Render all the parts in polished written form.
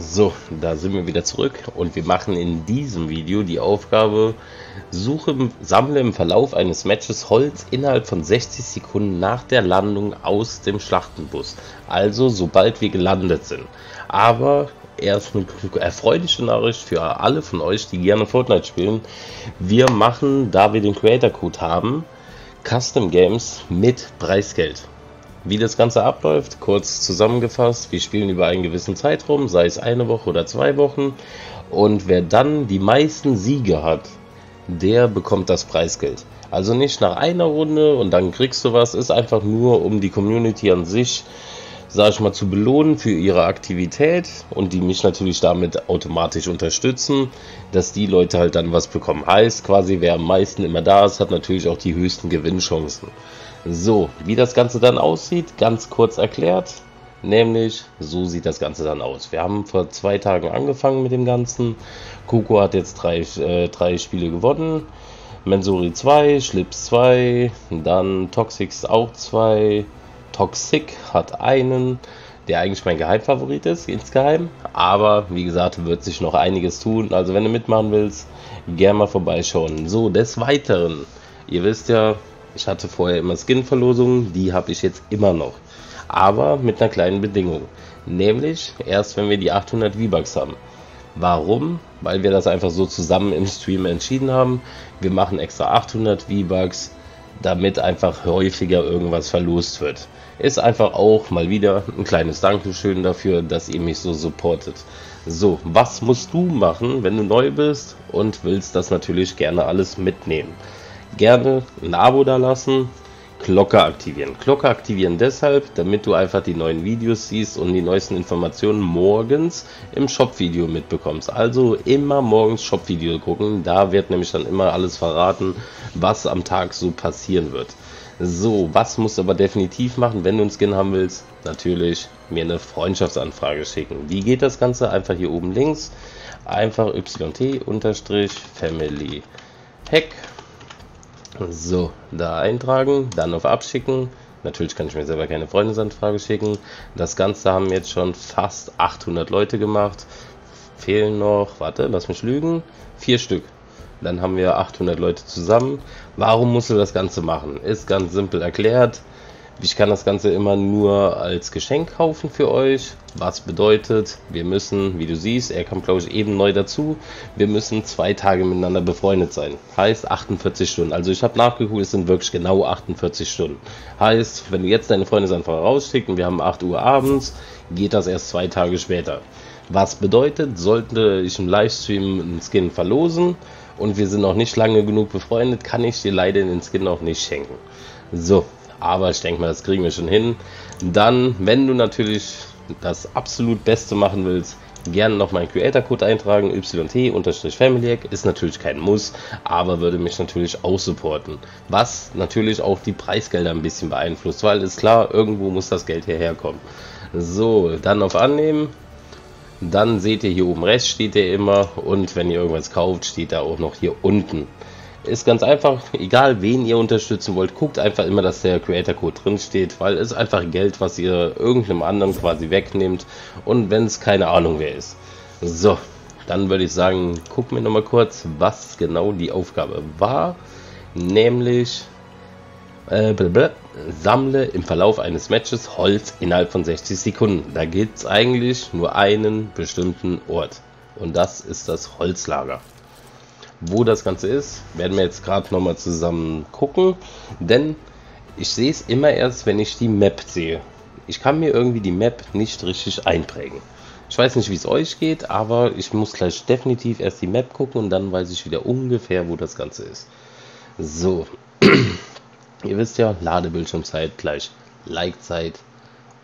So, da sind wir wieder zurück und wir machen in diesem Video die Aufgabe sammle im Verlauf eines Matches Holz innerhalb von 60 Sekunden nach der Landung aus dem Schlachtenbus, also sobald wir gelandet sind. Aber erst eine erfreuliche Nachricht für alle von euch, die gerne Fortnite spielen: Wir machen, da wir den Creator Code haben, Custom Games mit Preisgeld. Wie das Ganze abläuft, kurz zusammengefasst: Wir spielen über einen gewissen Zeitraum, sei es eine Woche oder 2 Wochen, und wer dann die meisten Siege hat, der bekommt das Preisgeld. Also nicht nach einer Runde und dann kriegst du was, ist einfach nur, um die Community an sich, sag ich mal, zu belohnen für ihre Aktivität und die mich natürlich damit automatisch unterstützen, dass die Leute halt dann was bekommen. Heißt quasi, wer am meisten immer da ist, hat natürlich auch die höchsten Gewinnchancen. So, wie das Ganze dann aussieht, ganz kurz erklärt, nämlich so sieht das Ganze dann aus. Wir haben vor 2 Tagen angefangen mit dem Ganzen. Coco hat jetzt drei Spiele gewonnen, Mensuri 2, Schlips 2, dann Toxics auch 2, Toxic hat einen, der eigentlich mein Geheimfavorit ist, insgeheim. Aber wie gesagt, wird sich noch einiges tun. Also wenn du mitmachen willst, gerne mal vorbeischauen. So, des Weiteren, ihr wisst ja, ich hatte vorher immer Skin-Verlosungen, die habe ich jetzt immer noch. Aber mit einer kleinen Bedingung, nämlich erst wenn wir die 800 V-Bucks haben. Warum? Weil wir das einfach so zusammen im Stream entschieden haben. Wir machen extra 800 V-Bucks, damit einfach häufiger irgendwas verlost wird. Ist einfach auch mal wieder ein kleines Dankeschön dafür, dass ihr mich so supportet. So, was musst du machen, wenn du neu bist und willst das natürlich gerne alles mitnehmen? Gerne ein Abo da lassen, Glocke aktivieren. Glocke aktivieren deshalb, damit du einfach die neuen Videos siehst und die neuesten Informationen morgens im Shop-Video mitbekommst. Also immer morgens Shop-Video gucken, da wird nämlich dann immer alles verraten, was am Tag so passieren wird. So, was musst du aber definitiv machen, wenn du einen Skin haben willst? Natürlich mir eine Freundschaftsanfrage schicken. Wie geht das Ganze? Einfach hier oben links, einfach yt-familyhack. So, da eintragen, dann auf Abschicken. Natürlich kann ich mir selber keine Freundesanfrage schicken. Das Ganze haben jetzt schon fast 800 Leute gemacht. Fehlen noch, warte, lass mich lügen, 4 Stück. Dann haben wir 800 Leute zusammen. Warum musst du das Ganze machen? Ist ganz simpel erklärt. Ich kann das Ganze immer nur als Geschenk kaufen für euch, was bedeutet, wir müssen, wie du siehst, er kam glaube ich eben neu dazu, wir müssen 2 Tage miteinander befreundet sein, heißt 48 Stunden, also ich habe nachgeguckt, es sind wirklich genau 48 Stunden, heißt, wenn du jetzt deine Freundesanfrage rausschickst und wir haben 8 Uhr abends, geht das erst 2 Tage später. Was bedeutet, sollte ich im Livestream einen Skin verlosen und wir sind noch nicht lange genug befreundet, kann ich dir leider den Skin auch nicht schenken. So. Aber ich denke mal, das kriegen wir schon hin. Dann, wenn du natürlich das absolut Beste machen willst, gerne noch meinen Creator-Code eintragen. yt-familyhack ist natürlich kein Muss, aber würde mich natürlich auch supporten. Was natürlich auch die Preisgelder ein bisschen beeinflusst, weil ist klar, irgendwo muss das Geld hierher kommen. So, dann auf Annehmen. Dann seht ihr hier oben rechts steht der immer und wenn ihr irgendwas kauft, steht da auch noch hier unten. Ist ganz einfach, egal wen ihr unterstützen wollt, guckt einfach immer, dass der Creator Code drin steht, weil es einfach Geld, was ihr irgendeinem anderen quasi wegnehmt und wenn es keine Ahnung wer ist. So, dann würde ich sagen, gucken wir nochmal kurz, was genau die Aufgabe war, nämlich sammle im Verlauf eines Matches Holz innerhalb von 60 Sekunden. Da gibt es eigentlich nur einen bestimmten Ort und das ist das Holzlager. Wo das Ganze ist, werden wir jetzt gerade nochmal zusammen gucken, denn ich sehe es immer erst, wenn ich die Map sehe. Ich kann mir irgendwie die Map nicht richtig einprägen. Ich weiß nicht, wie es euch geht, aber ich muss gleich definitiv erst die Map gucken und dann weiß ich wieder ungefähr, wo das Ganze ist. So, ihr wisst ja, Ladebildschirmzeit gleich Likezeit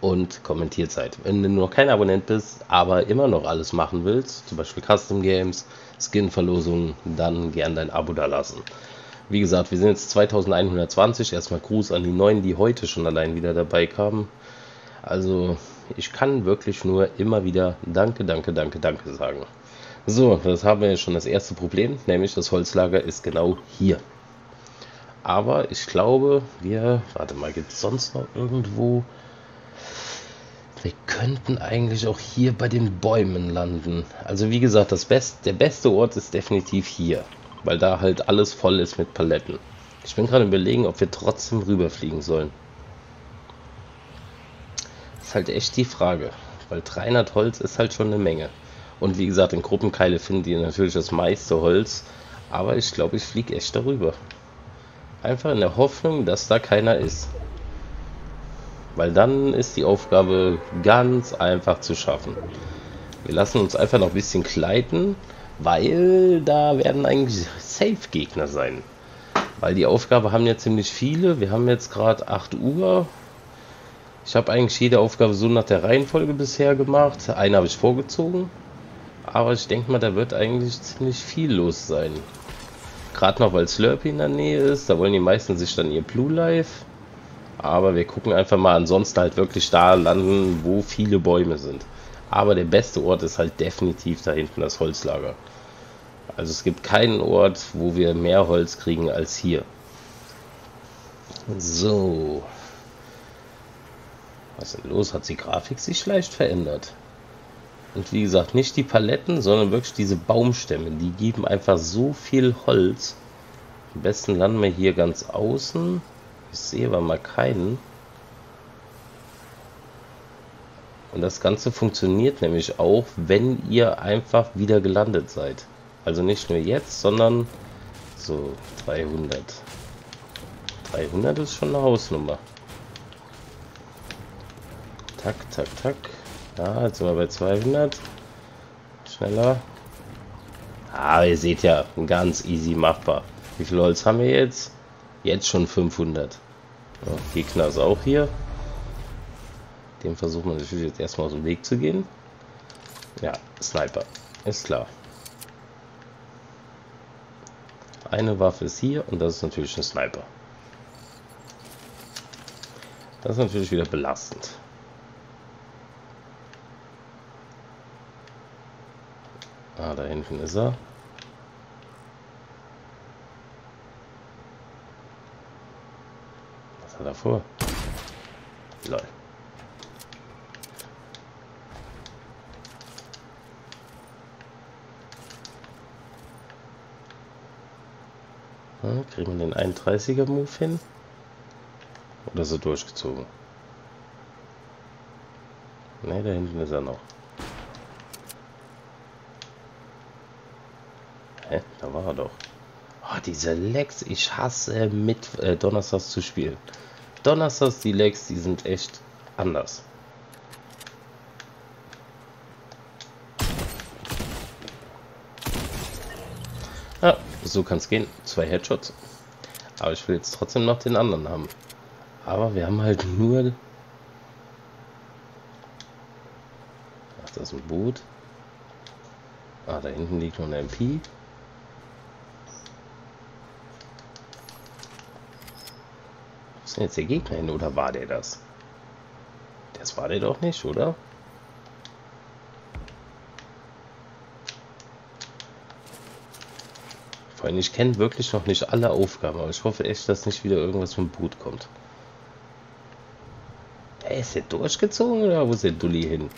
und Kommentierzeit. Wenn du noch kein Abonnent bist, aber immer noch alles machen willst, zum Beispiel Custom Games, Skin-Verlosungen, dann gern dein Abo da lassen. Wie gesagt, wir sind jetzt 2120, erstmal Gruß an die Neuen, die heute schon allein wieder dabei kamen. Also, ich kann wirklich nur immer wieder Danke, Danke, Danke, Danke sagen. So, das haben wir jetzt schon das erste Problem, nämlich das Holzlager ist genau hier. Aber ich glaube, warte mal, gibt es sonst noch irgendwo... Wir könnten eigentlich auch hier bei den Bäumen landen. Also wie gesagt, der beste Ort ist definitiv hier, weil da halt alles voll ist mit Paletten. Ich bin gerade überlegen, ob wir trotzdem rüberfliegen sollen. Ist halt echt die Frage, weil 300 Holz ist halt schon eine Menge. Und wie gesagt, in Gruppenkeile findet ihr natürlich das meiste Holz, aber ich glaube, ich fliege echt darüber. Einfach in der Hoffnung, dass da keiner ist. Weil dann ist die Aufgabe ganz einfach zu schaffen. Wir lassen uns einfach noch ein bisschen gleiten, weil da werden eigentlich Safe-Gegner sein. Weil die Aufgabe haben ja ziemlich viele. Wir haben jetzt gerade 8 Uhr. Ich habe eigentlich jede Aufgabe so nach der Reihenfolge bisher gemacht. Eine habe ich vorgezogen. Aber ich denke mal, da wird eigentlich ziemlich viel los sein. Gerade noch, weil Slurpee in der Nähe ist. Da wollen die meisten sich dann ihr Blue Life. Aber wir gucken einfach mal, ansonsten halt wirklich da landen, wo viele Bäume sind. Aber der beste Ort ist halt definitiv da hinten das Holzlager. Also es gibt keinen Ort, wo wir mehr Holz kriegen als hier. So. Was ist denn los? Hat die Grafik sich leicht verändert? Und wie gesagt, nicht die Paletten, sondern wirklich diese Baumstämme. Die geben einfach so viel Holz. Am besten landen wir hier ganz außen. Ich sehe aber mal keinen. Und das Ganze funktioniert nämlich auch, wenn ihr einfach wieder gelandet seid. Also nicht nur jetzt, sondern so 300. 300 ist schon eine Hausnummer. Tack, tack, tack. Ja, jetzt sind wir bei 200. Schneller. Ah, ihr seht ja, ganz easy machbar. Wie viel Holz haben wir jetzt? Jetzt schon 500. Oh, Gegner ist auch hier. Dem versuchen wir natürlich jetzt erstmal aus dem Weg zu gehen. Ja, Sniper. Ist klar. Eine Waffe ist hier und das ist natürlich ein Sniper. Das ist natürlich wieder belastend. Ah, da hinten ist er. Was hat er vor? Lol. Kriegen wir den 31er-Move hin? Oder so durchgezogen? Ne, da hinten ist er noch. Hä? Da war er doch. Oh, diese Lags. Ich hasse mit Donnerstags zu spielen. Donnerstags, die Lags, die sind echt anders. Ah, so kann es gehen. 2 Headshots. Aber ich will jetzt trotzdem noch den anderen haben. Aber wir haben halt nur... Ach, das ist ein Boot. Ah, da hinten liegt noch ein MP. Was ist denn jetzt der Gegner hin? Oder war der das? Das war der doch nicht, oder? Vor allem, ich kenne wirklich noch nicht alle Aufgaben, aber ich hoffe echt, dass nicht wieder irgendwas vom Boot kommt. Hey, ist der durchgezogen oder wo ist der Dulli hin?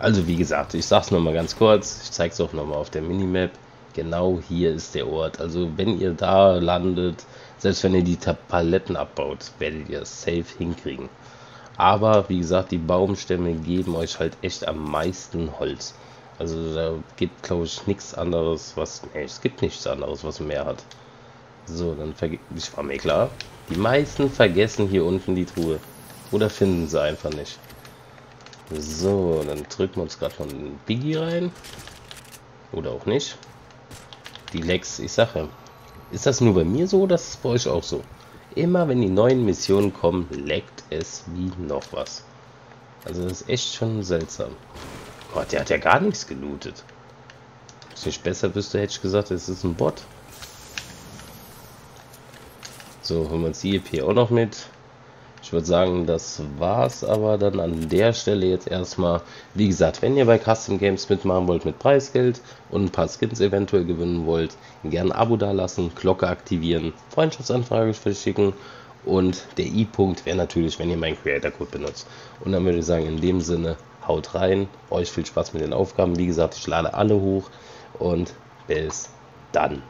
Also wie gesagt, ich sag's nochmal ganz kurz, ich zeig's auch nochmal auf der Minimap. Genau hier ist der Ort. Also wenn ihr da landet, selbst wenn ihr die Paletten abbaut, werdet ihr es safe hinkriegen. Aber wie gesagt, die Baumstämme geben euch halt echt am meisten Holz. Also da gibt, glaube ich, nichts anderes, was... Nee, es gibt nichts anderes, was mehr hat. So, dann war mir klar. Die meisten vergessen hier unten die Truhe. Oder finden sie einfach nicht. So, dann drücken wir uns gerade von den Biggie rein. Oder auch nicht. Die Lex, ich sage ja. Ist das nur bei mir so oder ist es bei euch auch so? Immer wenn die neuen Missionen kommen, leckt es wie noch was. Also das ist echt schon seltsam. Gott, der hat ja gar nichts gelootet. Wenn es nicht besser wüsste, hätte ich gesagt, es ist ein Bot. So, holen wir uns die EP auch noch mit. Ich würde sagen, das war's aber dann an der Stelle jetzt erstmal. Wie gesagt, wenn ihr bei Custom Games mitmachen wollt mit Preisgeld und ein paar Skins eventuell gewinnen wollt, gerne ein Abo dalassen, Glocke aktivieren, Freundschaftsanfrage verschicken Und der i-Punkt wäre natürlich, wenn ihr meinen Creator-Code benutzt. Und dann würde ich sagen, in dem Sinne, haut rein. Euch viel Spaß mit den Aufgaben. Wie gesagt, ich lade alle hoch. Und bis dann.